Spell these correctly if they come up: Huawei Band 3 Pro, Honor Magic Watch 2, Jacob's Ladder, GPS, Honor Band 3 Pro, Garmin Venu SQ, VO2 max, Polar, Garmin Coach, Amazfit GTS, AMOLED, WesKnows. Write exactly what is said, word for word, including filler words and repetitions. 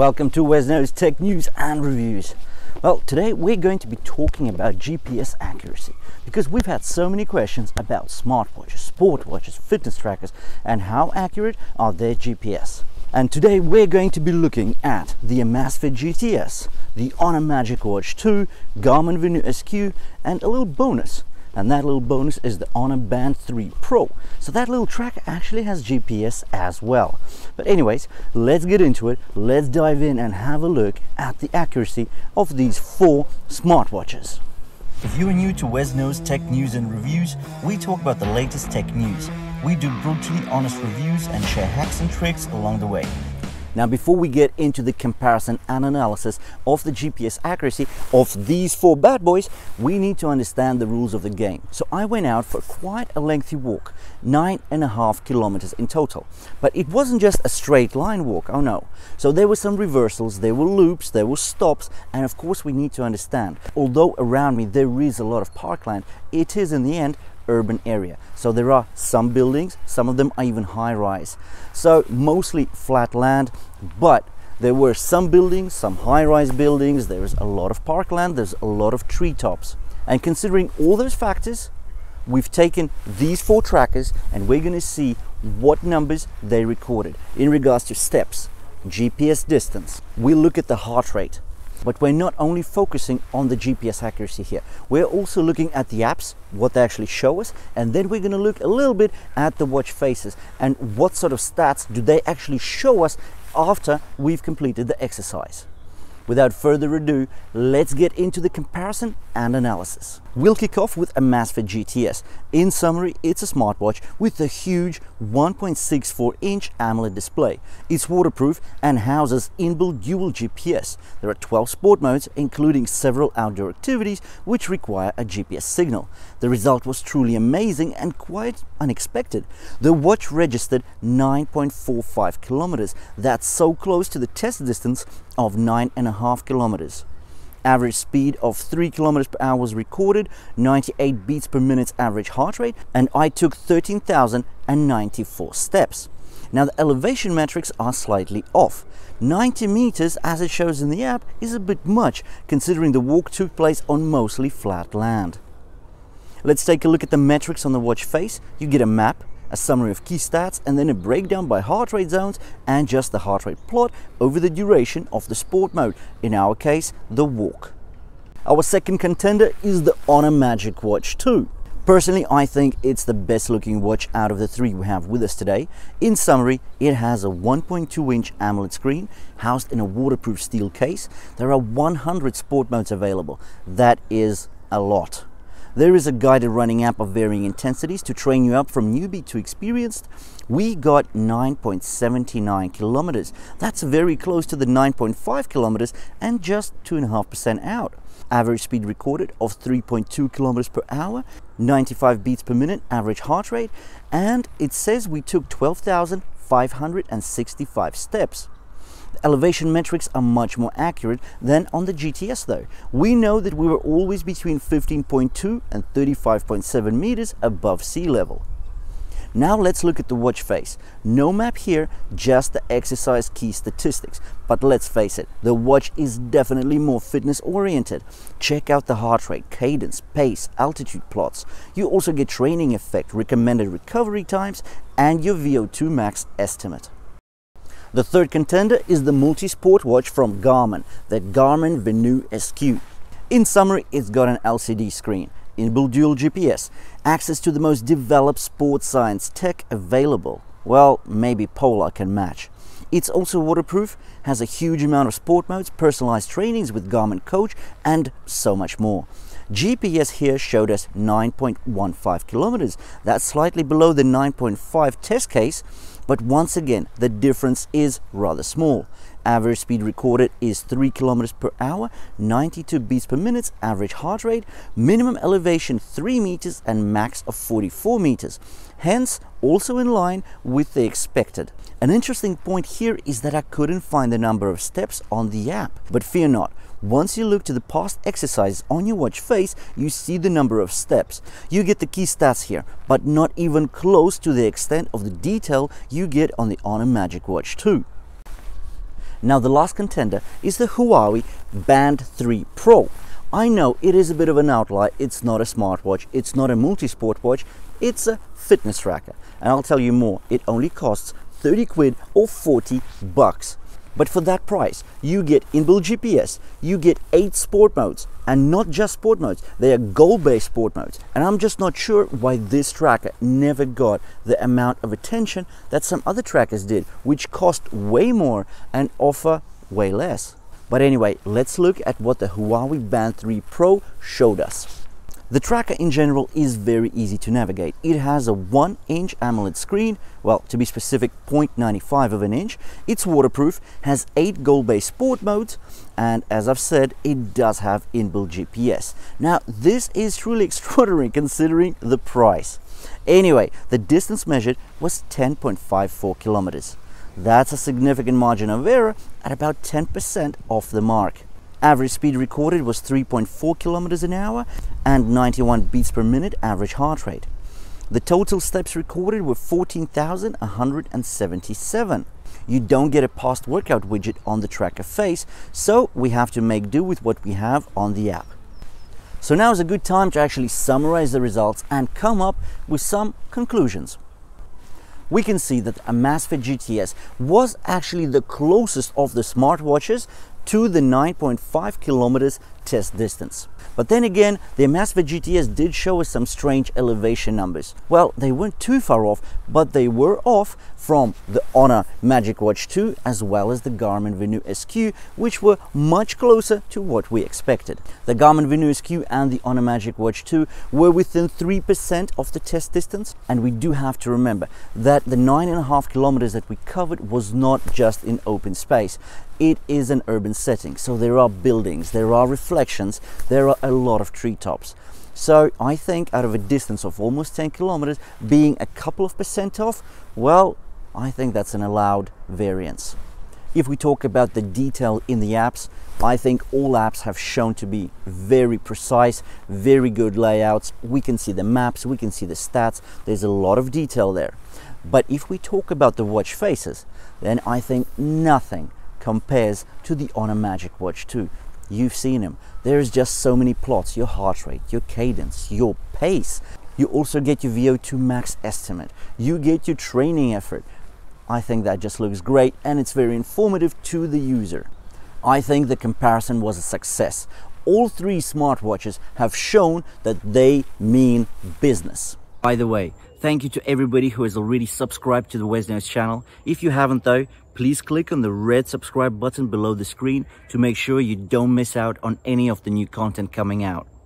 Welcome to WesKnows Tech News and Reviews. Well, today we're going to be talking about G P S accuracy because we've had so many questions about smartwatches, sport watches, fitness trackers, and how accurate are their G P S. And today we're going to be looking at the Amazfit G T S, the Honor Magic Watch two, Garmin Venu S Q, and a little bonus. And that little bonus is the Honor Band three Pro. So that little tracker actually has G P S as well. But anyways, let's get into it. Let's dive in and have a look at the accuracy of these four smartwatches. If you are new to WesKnows Tech News and Reviews, we talk about the latest tech news. We do brutally honest reviews and share hacks and tricks along the way. Now, before we get into the comparison and analysis of the G P S accuracy of these four bad boys, we need to understand the rules of the game. So I went out for quite a lengthy walk, nine and a half kilometers in total. But it wasn't just a straight line walk, oh no. So there were some reversals, there were loops, there were stops, and of course we need to understand, although around me there is a lot of parkland, it is in the end urban area. So there are some buildings, some of them are even high rise. So mostly flat land, but there were some buildings, some high rise buildings, there is a lot of parkland, there's a lot of treetops. And considering all those factors, we've taken these four trackers and we're going to see what numbers they recorded in regards to steps, G P S distance. We look at the heart rate, but we're not only focusing on the G P S accuracy here, we're also looking at the apps, what they actually show us, and then we're going to look a little bit at the watch faces and what sort of stats do they actually show us after we've completed the exercise. Without further ado, let's get into the comparison and analysis. We'll kick off with Amazfit G T S. In summary, it's a smartwatch with a huge one point six four inch AMOLED display. It's waterproof and houses inbuilt dual G P S. There are twelve sport modes, including several outdoor activities which require a G P S signal. The result was truly amazing and quite unexpected. The watch registered nine point four five kilometers. That's so close to the test distance of nine and a half kilometers. Average speed of three kilometers per hour was recorded, ninety-eight beats per minute's average heart rate, and I took thirteen thousand ninety-four steps. Now the elevation metrics are slightly off. ninety meters, as it shows in the app, is a bit much considering the walk took place on mostly flat land. Let's take a look at the metrics on the watch face. You get a map, a summary of key stats, and then a breakdown by heart rate zones and just the heart rate plot over the duration of the sport mode, in our case, the walk. Our second contender is the Honor Magic Watch two. Personally, I think it's the best looking watch out of the three we have with us today. In summary, it has a one point two inch AMOLED screen housed in a waterproof steel case. There are one hundred sport modes available. That is a lot. There is a guided running app of varying intensities to train you up from newbie to experienced. We got nine point seven nine kilometers. That's very close to the nine point five kilometers and just two point five percent out. Average speed recorded of three point two kilometers per hour, ninety-five beats per minute average heart rate, and it says we took twelve thousand five hundred sixty-five steps. Elevation metrics are much more accurate than on the G T S though. We know that we were always between fifteen point two and thirty-five point seven meters above sea level. Now let's look at the watch face. No map here, just the exercise key statistics. But let's face it, the watch is definitely more fitness oriented. Check out the heart rate, cadence, pace, altitude plots. You also get training effect, recommended recovery times, and your V O two max estimate. The third contender is the multi-sport watch from Garmin, the Garmin Venu S Q. In summary, it's got an L C D screen, inbuilt dual G P S, access to the most developed sports science tech available. Well, maybe Polar can match. It's also waterproof, has a huge amount of sport modes, personalized trainings with Garmin Coach, and so much more. G P S here showed us nine point one five kilometers. That's slightly below the nine point five test case, but once again, the difference is rather small. Average speed recorded is three kilometers per hour, ninety-two beats per minute, average heart rate, minimum elevation three meters and max of forty-four meters. Hence, also in line with the expected. An interesting point here is that I couldn't find the number of steps on the app, but fear not. Once you look to the past exercises on your watch face, you see the number of steps. You get the key stats here, but not even close to the extent of the detail you get on the Honor Magic Watch two. Now the last contender is the Huawei Band three Pro. I know it is a bit of an outlier. It's not a smartwatch, it's not a multi-sport watch, it's a fitness tracker. And I'll tell you more, it only costs thirty quid or forty bucks. But for that price, you get inbuilt G P S, you get eight sport modes, and not just sport modes, they are goal-based sport modes. And I'm just not sure why this tracker never got the amount of attention that some other trackers did, which cost way more and offer way less. But anyway, let's look at what the Huawei Band three Pro showed us. The tracker in general is very easy to navigate. It has a one inch AMOLED screen, well, to be specific, zero point nine five of an inch. It's waterproof, has eight goal-based sport modes, and as I've said, it does have inbuilt G P S. Now, this is truly extraordinary considering the price. Anyway, the distance measured was ten point five four kilometers. That's a significant margin of error at about ten percent off the mark. Average speed recorded was three point four kilometers an hour and ninety-one beats per minute average heart rate. The total steps recorded were fourteen thousand one hundred seventy-seven. You don't get a past workout widget on the tracker face, so we have to make do with what we have on the app. So now is a good time to actually summarize the results and come up with some conclusions. We can see that Amazfit G T S was actually the closest of the smartwatches to the nine point five kilometers test distance. But then again, the Amazfit G T S did show us some strange elevation numbers. Well, they weren't too far off, but they were off from the Honor Magic Watch two as well as the Garmin Venu S Q, which were much closer to what we expected. The Garmin Venu S Q and the Honor Magic Watch two were within three percent of the test distance, and we do have to remember that the nine point five kilometers that we covered was not just in open space. It is an urban setting, so there are buildings, there are reflections, there are a lot of treetops. So I think out of a distance of almost ten kilometers, being a couple of percent off, well, I think that's an allowed variance. If we talk about the detail in the apps, I think all apps have shown to be very precise, very good layouts. We can see the maps, we can see the stats, there's a lot of detail there. But if we talk about the watch faces, then I think nothing compares to the Honor Magic Watch two. You've seen him. There is just so many plots, your heart rate, your cadence, your pace. You also get your V O two max estimate. You get your training effort. I think that just looks great and it's very informative to the user. I think the comparison was a success. All three smartwatches have shown that they mean business. By the way, thank you to everybody who has already subscribed to the WesKnows channel. If you haven't though, please click on the red subscribe button below the screen to make sure you don't miss out on any of the new content coming out.